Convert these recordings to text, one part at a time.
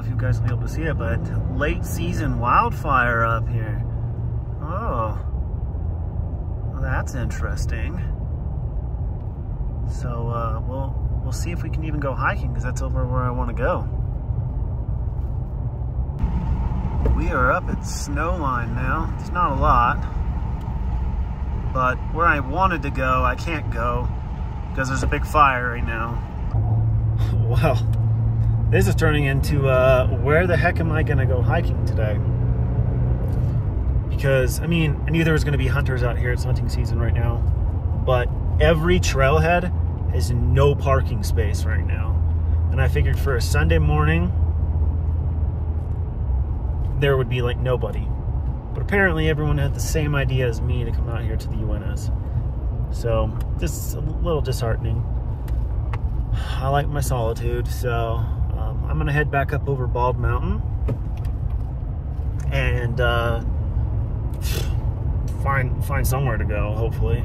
know if you guys will be able to see it, but late season wildfire up here. Oh, well, that's interesting. So we'll see if we can even go hiking, because that's over where I want to go. We are up at Snowline now. It's not a lot, but where I wanted to go, I can't go because there's a big fire right now. Wow, this is turning into where the heck am I gonna go hiking today? Because I mean, I knew there was gonna be hunters out here. It's hunting season right now, but every trailhead has no parking space right now. And I figured for a Sunday morning, there would be like nobody. But apparently everyone had the same idea as me to come out here to the Uintas. So just a little disheartening. I like my solitude, so I'm going to head back up over Bald Mountain and find somewhere to go, hopefully.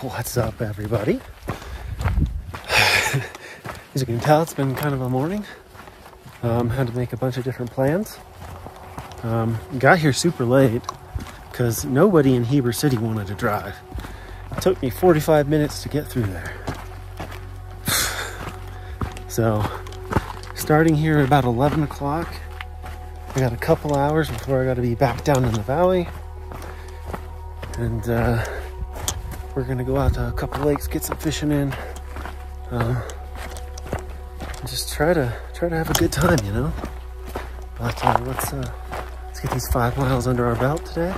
What's up, everybody? As you can tell, it's been kind of a morning. Had to make a bunch of different plans. Got here super late because nobody in Heber City wanted to drive. It took me 45 minutes to get through there. So, starting here at about 11 o'clock, I got a couple hours before I got to be back down in the valley. And we're going to go out to a couple lakes, get some fishing in. And just try to have a good time, you know? But let's get these 5 miles under our belt today.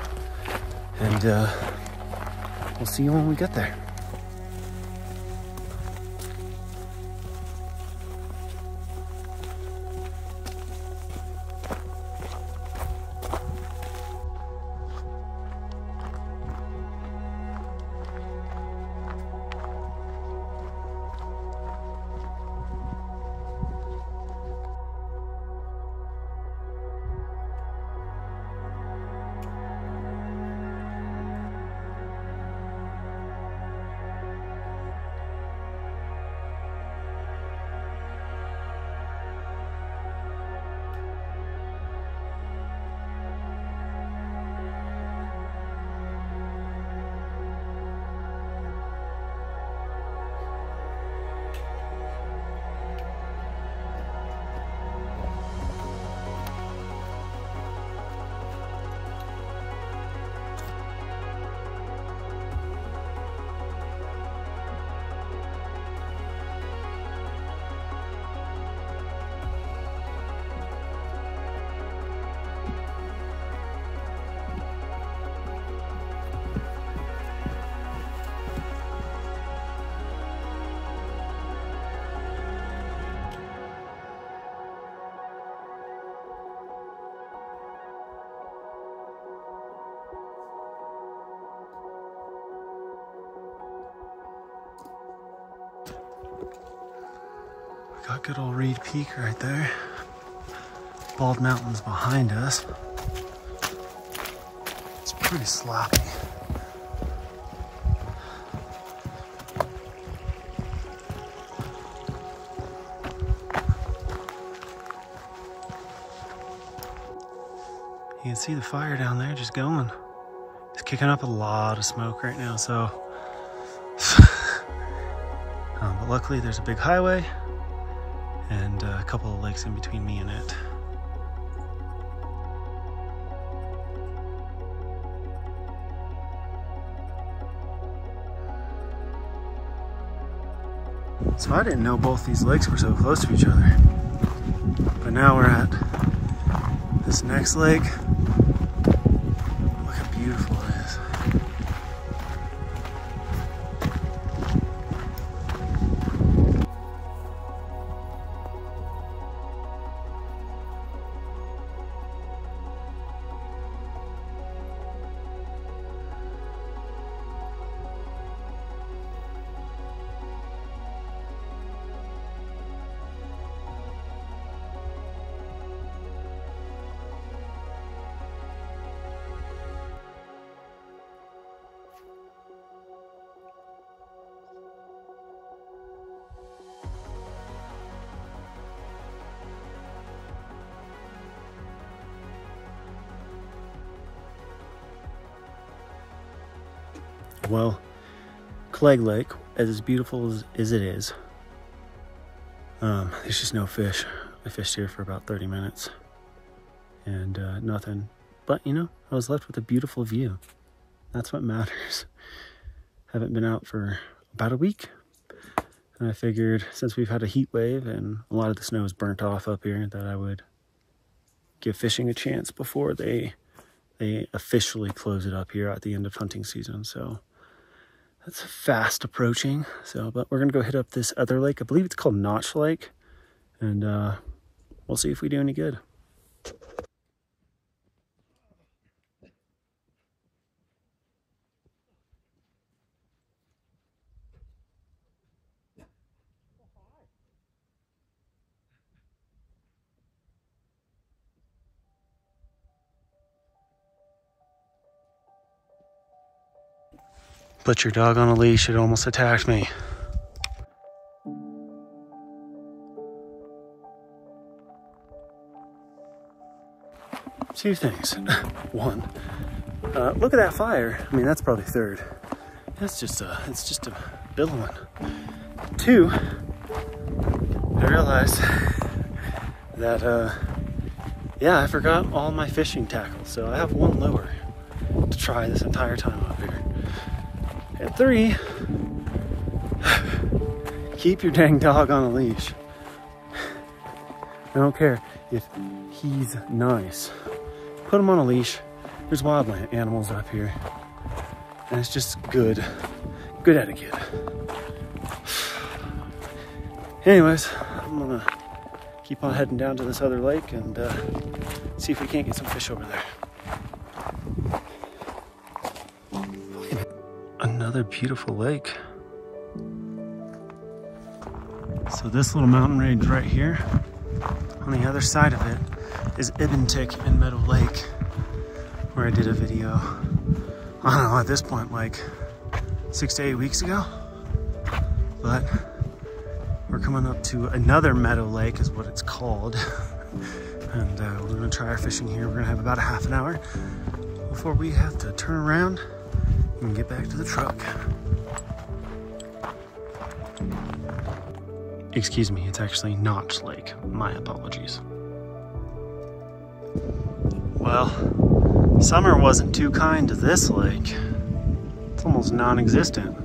And we'll see you when we get there. Got good old Reids Peak right there. Bald Mountain's behind us. It's pretty sloppy. You can see the fire down there just going. It's kicking up a lot of smoke right now, so. But luckily there's a big highway and a couple of lakes in between me and it. So I didn't know both these lakes were so close to each other. But now we're at this next lake. Look how beautiful it is. well, Clegg Lake, as beautiful as it is, there's just no fish. I fished here for about 30 minutes and nothing, but you know, I was left with a beautiful view. That's what matters. Haven't been out for about a week, and I figured since we've had a heat wave and a lot of the snow is burnt off up here that I would give fishing a chance before they officially close it up here at the end of hunting season. So that's fast approaching. So, but we're gonna go hit up this other lake. I believe it's called Notch Lake, and we'll see if we do any good. Put your dog on a leash, it almost attacked me. Two things. One, look at that fire. I mean, that's probably third. That's just it's just a billowing. Two, I realized that, yeah, I forgot all my fishing tackle. So I have one lure to try this entire time up here. And three, keep your dang dog on a leash. I don't care if he's nice. Put him on a leash. There's wild animals up here. And it's just good etiquette. Anyways, I'm gonna keep on heading down to this other lake and see if we can't get some fish over there. Another beautiful lake. So this little mountain range right here, on the other side of it is Ibn Tik in Meadow Lake, where I did a video, I don't know, at this point like 6 to 8 weeks ago, but we're coming up to another meadow lake is what it's called. And we're gonna try our fishing here. We're gonna have about a half an hour before we have to turn around and get back to the truck. Excuse me, it's actually Notch Lake. My apologies. Well, summer wasn't too kind to this lake. It's almost non-existent.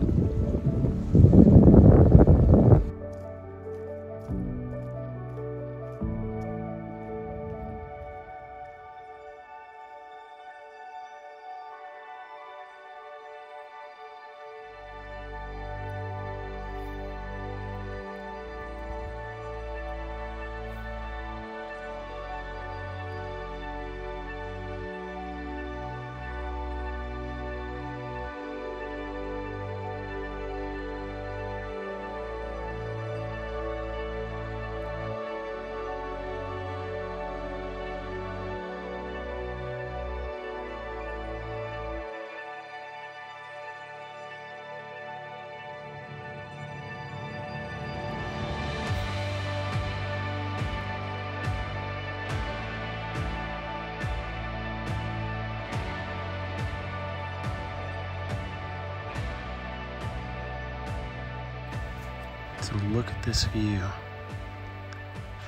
So look at this view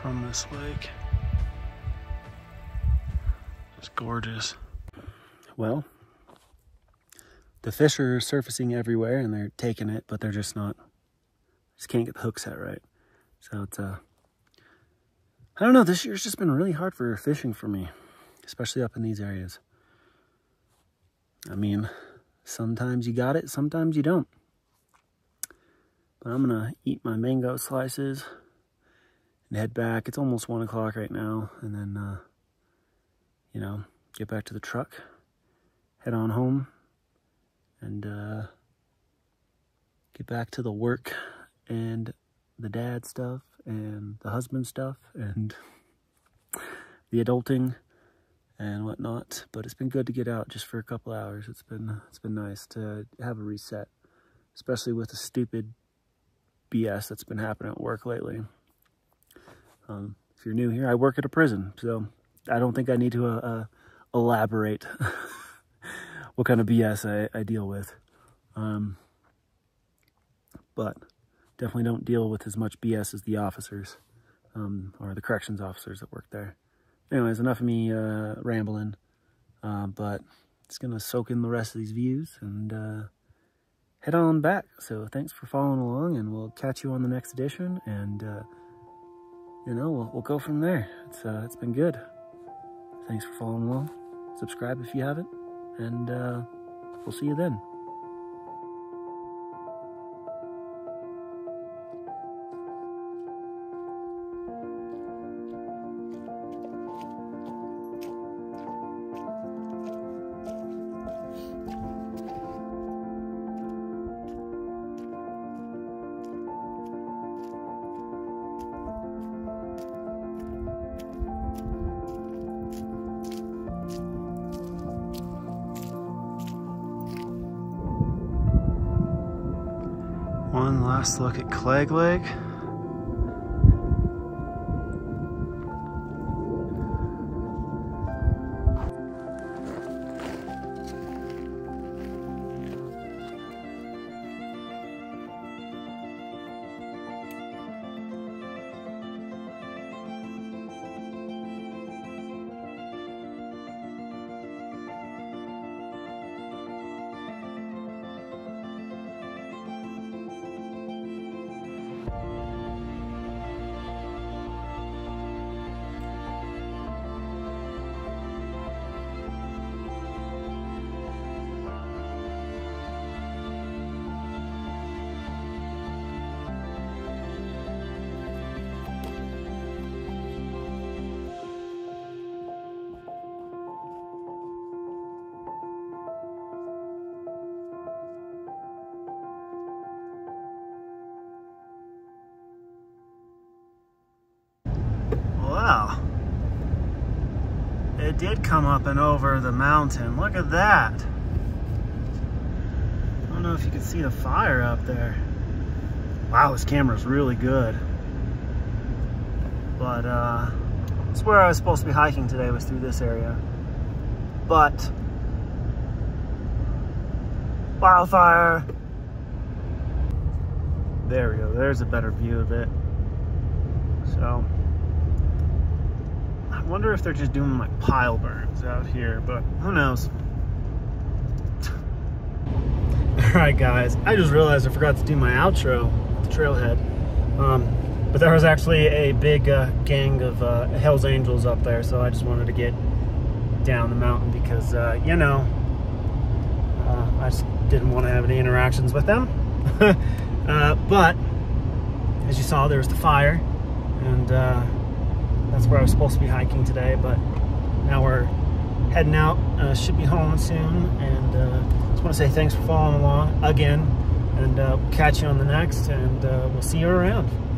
from this lake. It's gorgeous. Well, the fish are surfacing everywhere and they're taking it, but they're just not, just can't get the hooks out right. So it's, I don't know, this year's just been really hard for fishing for me, especially up in these areas. I mean, sometimes you got it, sometimes you don't. But I'm gonna eat my mango slices and head back. It's almost 1 o'clock right now. And then, you know, get back to the truck, head on home, and get back to the work and the dad stuff and the husband stuff and the adulting and whatnot. But it's been good to get out just for a couple hours. It's been nice to have a reset, especially with the stupid BS that's been happening at work lately. If you're new here, I work at a prison, so I don't think I need to elaborate what kind of BS I deal with. But definitely don't deal with as much BS as the officers, or the corrections officers that work there. Anyways, enough of me rambling, but it's gonna soak in the rest of these views and head on back. So thanks for following along, and we'll catch you on the next edition, and you know, we'll go from there. It's been good. Thanks for following along. Subscribe if you haven't, and we'll see you then. One last look at Clegg Lake. Wow, it did come up and over the mountain. Look at that. I don't know if you can see the fire up there. Wow, this camera's really good. But that's where I was supposed to be hiking today, was through this area. But wildfire. There we go, there's a better view of it. So I wonder if they're just doing like pile burns out here, but who knows. Alright guys, I just realized I forgot to do my outro at the trailhead, but there was actually a big gang of Hell's Angels up there, so I just wanted to get down the mountain because, you know, I just didn't want to have any interactions with them. But as you saw, there was the fire, and that's where I was supposed to be hiking today, but now we're heading out. Should be home soon, and just want to say thanks for following along again, and catch you on the next, and we'll see you around.